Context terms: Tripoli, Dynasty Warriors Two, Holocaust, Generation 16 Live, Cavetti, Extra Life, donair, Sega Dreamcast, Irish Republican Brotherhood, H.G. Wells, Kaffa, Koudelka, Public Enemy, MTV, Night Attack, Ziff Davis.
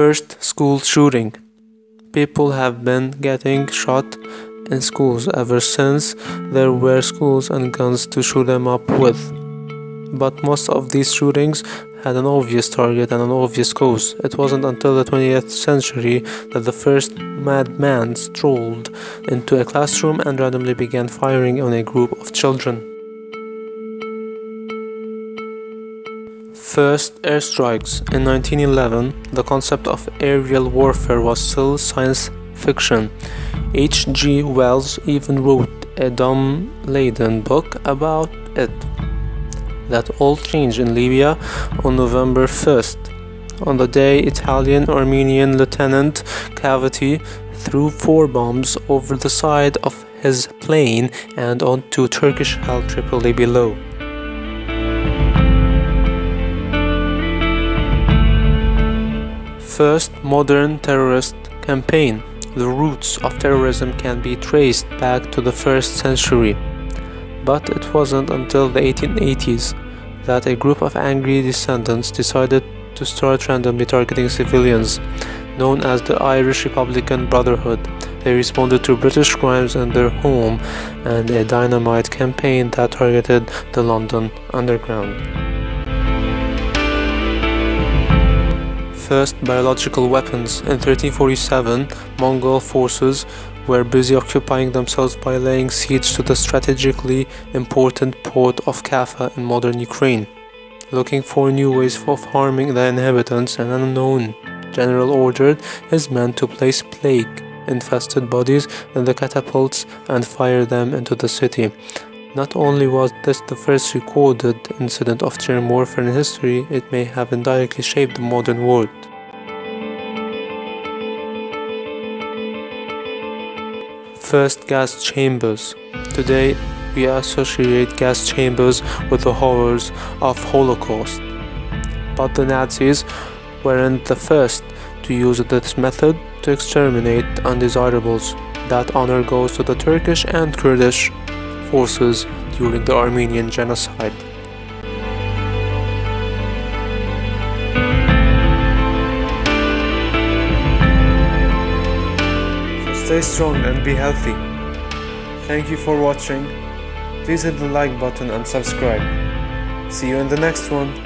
first school shooting. People have been getting shot in schools ever since there were schools and guns to shoot them up with. But most of these shootings had an obvious target and an obvious cause. It wasn't until the 20th century that the first madman strolled into a classroom and randomly began firing on a group of children. First airstrikes. In 1911, the concept of aerial warfare was still science fiction. H.G. Wells even wrote a dumb-laden book about it. That all changed in Libya on November 1st. On the day, Italian-Armenian Lieutenant Cavetti threw 4 bombs over the side of his plane and onto Turkish-held Tripoli below. First modern terrorist campaign. The roots of terrorism can be traced back to the 1st century. But it wasn't until the 1880s that a group of angry dissidents decided to start randomly targeting civilians, known as the Irish Republican Brotherhood. They responded to British crimes in their home and a dynamite campaign that targeted the London Underground. First biological weapons. In 1347, Mongol forces were busy occupying themselves by laying siege to the strategically important port of Kaffa in modern Ukraine, looking for new ways of harming the inhabitants. An unknown general ordered his men to place plague-infested bodies in the catapults and fire them into the city. Not only was this the first recorded incident of germ warfare in history, it may have indirectly shaped the modern world. First gas chambers. Today, we associate gas chambers with the horrors of Holocaust. But the Nazis weren't the first to use this method to exterminate undesirables. That honor goes to the Turkish and Kurdish forces during the Armenian genocide. Stay strong and be healthy. Thank you for watching. Please hit the like button and subscribe. See you in the next one.